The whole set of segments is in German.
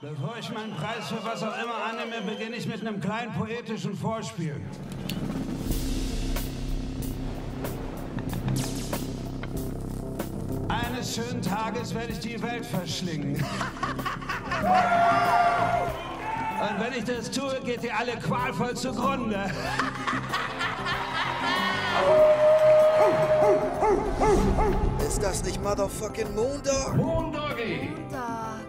Bevor ich meinen Preis für was auch immer annehme, beginne ich mit einem kleinen poetischen Vorspiel. Eines schönen Tages werde ich die Welt verschlingen. Und wenn ich das tue, geht ihr alle qualvoll zugrunde. Ist das nicht motherfucking Moondog? Moondoggy!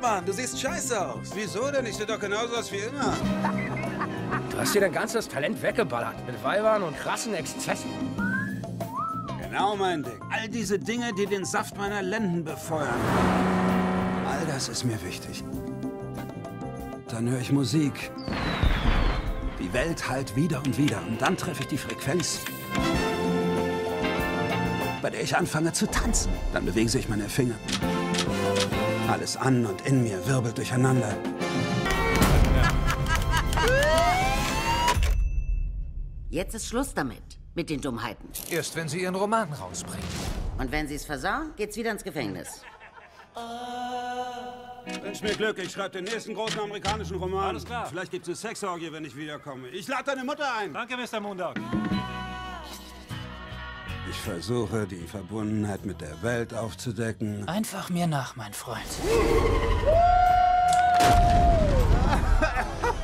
Mann, du siehst scheiße aus. Wieso denn? Ich sehe doch genauso aus wie immer. Du hast dir dein ganzes Talent weggeballert. Mit Weibern und krassen Exzessen. Genau mein Ding. All diese Dinge, die den Saft meiner Lenden befeuern. All das ist mir wichtig. Dann höre ich Musik. Die Welt hallt wieder und wieder. Und dann treffe ich die Frequenz, bei der ich anfange zu tanzen. Dann bewegen sich meine Finger. Alles an und in mir wirbelt durcheinander. Jetzt ist Schluss damit, mit den Dummheiten. Erst wenn sie ihren Roman rausbringen. Und wenn sie es versauen, geht's wieder ins Gefängnis. Wünsch mir Glück, ich schreibe den nächsten großen amerikanischen Roman. Alles klar. Vielleicht gibt's eine Sexorgie, wenn ich wiederkomme. Ich lade deine Mutter ein. Danke, Mr. Moondog. Ich versuche, die Verbundenheit mit der Welt aufzudecken. Einfach mir nach, mein Freund.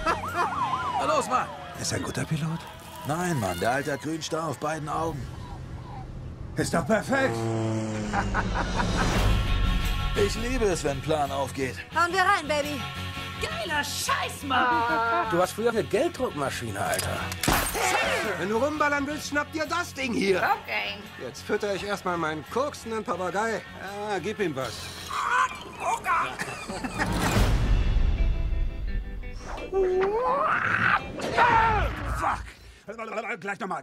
Na los, Mann! Ist er ein guter Pilot? Nein, Mann, der Alte hat grünen Star auf beiden Augen. Ist doch perfekt! Ich liebe es, wenn ein Plan aufgeht. Hauen wir rein, Baby! Geiler Scheiß, Mann! Du hast früher eine Gelddruckmaschine, Alter. Wenn du rumballern willst, schnapp dir das Ding hier. Okay. Jetzt fütter ich erstmal meinen koksenden Papagei. Ah, gib ihm was. Fuck. Gleich nochmal.